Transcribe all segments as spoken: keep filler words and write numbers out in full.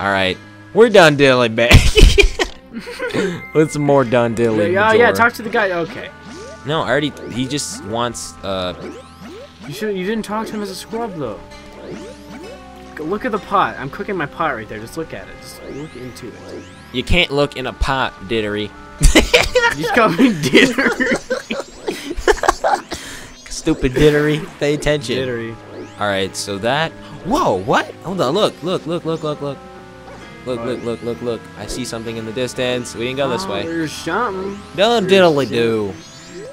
Alright. We're done dilly bag. Let's more done dilly. Oh, yeah, talk to the guy. Okay. No, I already. He just wants. Uh... You should. You didn't talk to him as a scrub, though. Look at the pot. I'm cooking my pot right there. Just look at it. Just look into it. You can't look in a pot, Dittery. You call me Dittery. Stupid Dittery. Pay attention. Dittery. All right. So that. Whoa. What? Hold on. Look. Look. Look. Look. Look. Look. Look, look, look, look, look. I see something in the distance. We didn't go this way. Oh, there's something. Dun diddly do.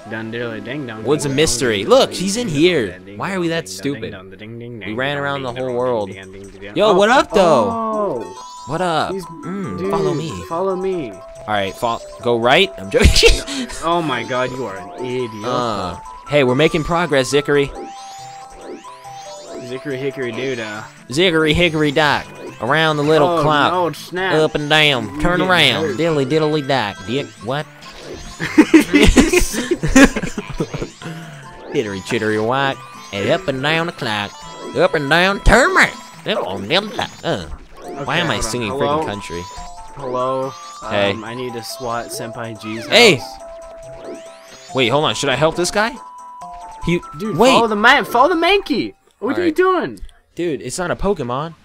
Dun diddly ding dong. What's a mystery? Look, she's in here. Why are we that stupid? We ran around the whole world. Yo, what up, though? What up? Mm, dude, follow me. Follow me. Alright, go right. I'm joking. Oh my god, you are an idiot. Uh, hey, we're making progress, Zickery. Zickery hickory doodah. Zickery hickory dock. Around the little oh, clock, no, snap. Up and down, turn yeah, around, hurt. Dilly diddly dock, dick, what? Chittery chittery white, and up and down the clock, up and down, turn around, on them uh. Okay, why am I singing freaking country? Hello, um, hey. I need to SWAT Senpai G's house. Hey! Wait, hold on, should I help this guy? He, Dude, wait. follow the man, follow the Mankey! What All are right. you doing? Dude, it's not a Pokemon.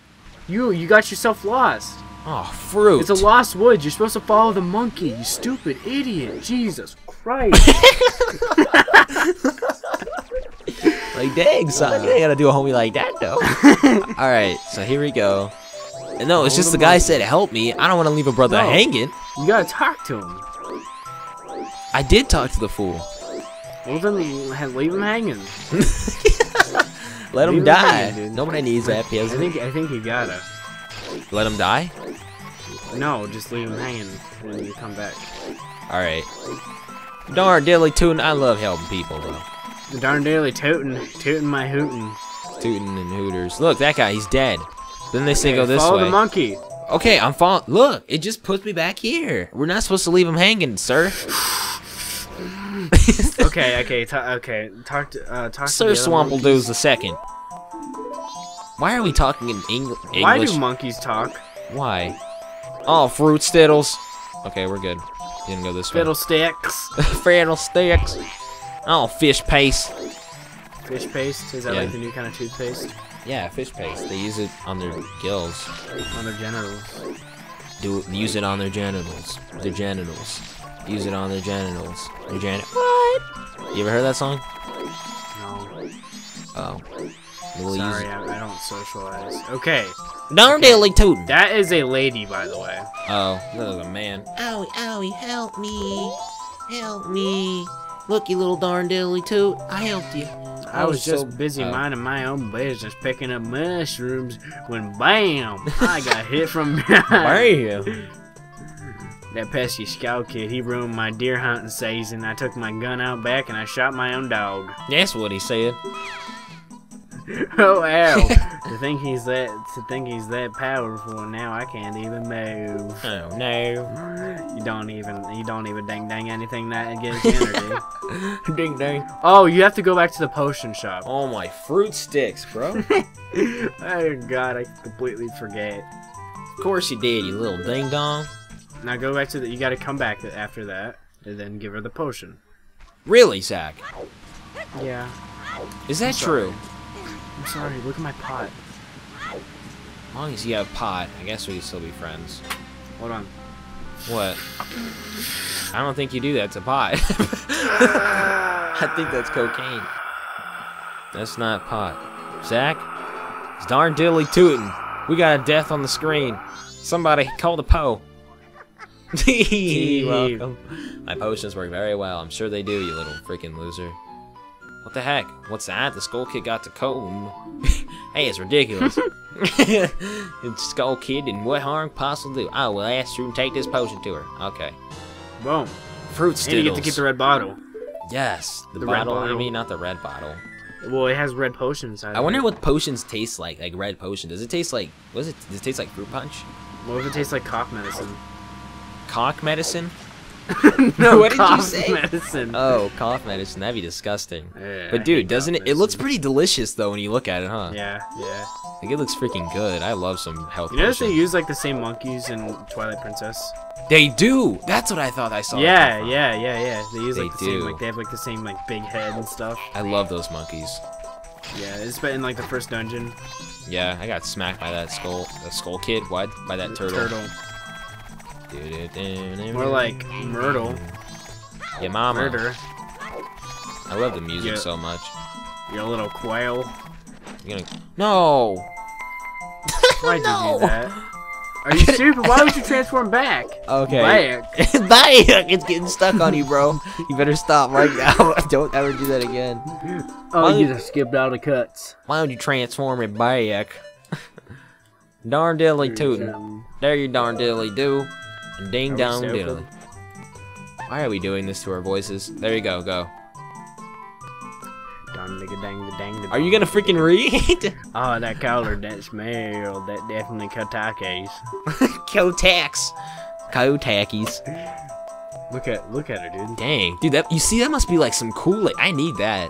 You, you got yourself lost. Oh, fruit. It's a lost wood. You're supposed to follow the monkey, you stupid idiot. Jesus Christ. Like, dang, son. You ain't gotta do a homie like that, though. Alright, so here we go. And no, it's just the guy said, help me. I don't want to leave a brother no, hanging. You gotta talk to him. I did talk to the fool. Well, then leave him hanging. Let him die. Him, Nobody needs that. I think I think you gotta. Let him die? No, just leave him hanging when you come back. All right. Darn dilly tootin', I love helping people though. Darn dilly tootin', tootin' my hootin'. Tootin' and hooters. Look, that guy, he's dead. Then they say okay, go this follow way. Follow the monkey. Okay, I'm following. Look, it just puts me back here. We're not supposed to leave him hanging, sir. okay, okay, ta okay. Talk to, uh, talk Sir to Swampledoo's the second. Why are we talking in Eng English? Why do monkeys talk? Why? Oh, fruit stiddles. Okay, we're good. Didn't go this Fiddlesticks. way. Fiddlesticks. Fiddlesticks. Oh, fish paste. Fish paste? Is that yeah. like the new kind of toothpaste? Yeah, fish paste. They use it on their gills. On their genitals. Do use it on their genitals. Their genitals. Use it on their genitals. Their gen- What? You ever heard that song? No. Oh. We'll Sorry, use I, I don't socialize. Okay. Darn okay. dilly tootin'. That is a lady, by the way. Oh, that is a man. Owie, owie, help me. Help me. Look, you little darn dilly toot. I helped you. I, I was, was just so busy oh. minding my own business, picking up mushrooms, when bam, I got hit from behind. Bam. That pesky scout kid, he ruined my deer hunting season. I took my gun out back and I shot my own dog. That's what he said. Oh, ow. to think he's that to think he's that powerful now I can't even move. Oh no. You don't even you don't even ding dang anything that gets energy. Ding dang. Oh, you have to go back to the potion shop. Oh my fruit sticks, bro. Oh god, I completely forget. Of course you did, you little ding dong. Now go back to the. You gotta come back after that, and then give her the potion. Really, Zach? Yeah. Is that I'm true? I'm sorry. Look at my pot. As long as you have pot, I guess we can still be friends. Hold on. What? I don't think you do that to pot. I think that's cocaine. That's not pot. Zach? It's darn dilly tootin'. We got a death on the screen. Somebody call the po. You're welcome. My potions work very well. I'm sure they do, you little freaking loser. What the heck? What's that? The Skull Kid got to comb. Hey, it's ridiculous. It's Skull Kid and what harm possibly do? I will ask you to take this potion to her. Okay. Boom. Fruit stiddles. And you get to keep the red bottle. Yes. The, the bottle, red bottle. I mean, not the red bottle. Well, it has red potions. I, I wonder what potions taste like. Like red potion. Does it taste like? What is it? Does it taste like fruit punch? What if it tastes like cough medicine? Cock medicine? No, what did you say? Medicine. Oh, cough medicine. That'd be disgusting. Yeah, but dude, doesn't it? Medicine. It looks pretty delicious though when you look at it, huh? Yeah, yeah. Like, it looks freaking good. I love some health. You notice they use like the same monkeys in Twilight Princess? They do! That's what I thought I saw. Yeah, yeah, yeah, yeah. They use like the same, like they have like the same like big head and stuff. I love those monkeys. Yeah, it's been in like the first dungeon. Yeah, I got smacked by that skull the skull kid. What? By that turtle. Turtle. More like Myrtle. Yeah, mama. Murder. I love the music you're, so much. You're a little quail. You're gonna... No! Why'd no! you do that? Are you stupid? Why would you transform back? Okay. Back. Back! It's getting stuck on you, bro. You better stop right now. Don't ever do that again. Oh, you just skipped out of cuts. Why don't you transform it back? Darn dilly tootin'. There you darn dilly do. Ding dong dilly. Why are we doing this to our voices? There you go, go. Are you gonna freaking read? Oh, that collar, that smell, that definitely Kotake's. Kotakes. Kotakes. Look at, look at her, dude. Dang, dude, that you see, that must be like some Kool-Aid. I need that.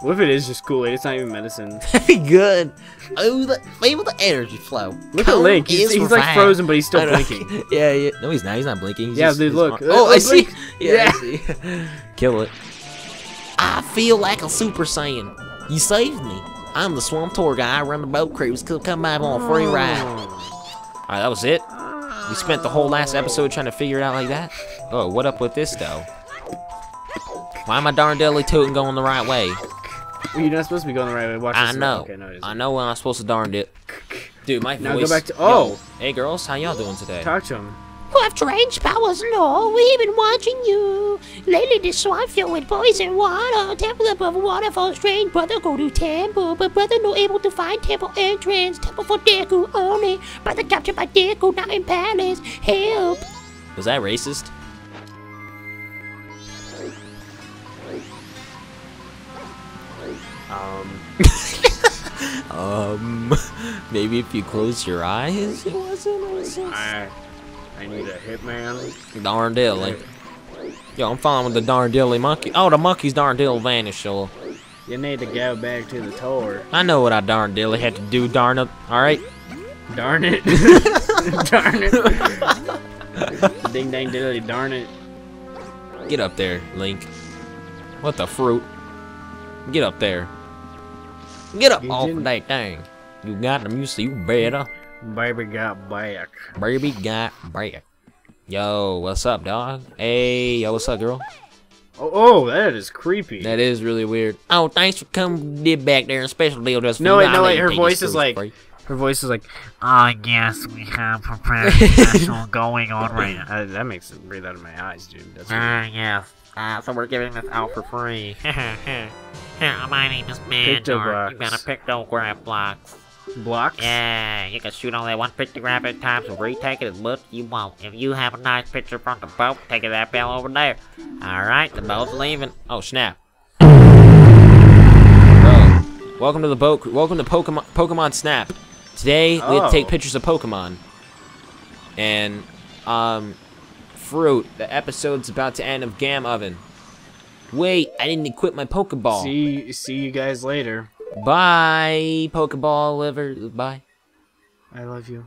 What if it is just Kool-Aid? It's not even medicine. That'd be good. Oh, the, flavor the energy flow. Look at Link. He's, he's like frozen, but he's still blinking. Yeah, yeah. No, he's not. He's not blinking. He's yeah, just, dude, look. Oh, I, I see. Yeah, yeah. I see. Kill it. I feel like a Super Saiyan. You saved me. I'm the swamp tour guy. I run the boat cruise. Could come by on a free ride. All right, that was it. We spent the whole last episode trying to figure it out like that. Oh, what up with this though? Why am I darn dilly tootin' going the right way? You're not supposed to be going the right way. Watch I know. Okay, no, I know when I'm supposed to darn it. Dude, my now voice. Go back to. Oh. Yo. Hey girls, how y'all doing today? Talk to him. After range powers and all, we've been watching you. Lately, the swamp filled with poison water. Temple above waterfall, strange brother go to temple, but brother no able to find temple entrance. Temple for Deku only. Brother captured by Deku, now in palace. Help! Was that racist? Um. um. Maybe if you close your eyes, it wasn't racist. I need a hitman. Darn dilly. Yo, I'm fine with the darn dilly monkey. Oh, the monkey's darn dilly vanished, y'all. You need to go back to the tower. I know what I darn dilly had to do, darn it. Alright? Darn it. Darn it. Ding dang dilly, darn it. Get up there, Link. What the fruit? Get up there. Get up you off of that thing. You got them, you see, you better. Baby got back. Baby got back. Yo, what's up, dog? Hey, yo, what's up, girl? Oh, oh, that is creepy. That is really weird. Oh, thanks for coming did back there and special deal just for No, wait, no, wait, her voice is like, break. her voice is like, I guess we have prepared special going on right now. I, that makes it breathe out of my eyes, dude. That's uh, yeah. Uh, so we're giving this out for free. My name is Mandor. You got a pictograph blocks. Blocks? Yeah, you can shoot only one pictograph at a time, so retake it as much as you want. If you have a nice picture from the boat, take it that bell over there. Alright, the boat's leaving. Oh, snap. Bro, welcome to the boat. Welcome to Pokemon, Pokemon Snap. Today, oh. we had to take pictures of Pokemon. And, um, fruit. The episode's about to end of Gam Oven. Wait, I didn't equip my Pokeball. See, see you guys later. Bye, Pokeball liver. Bye. I love you.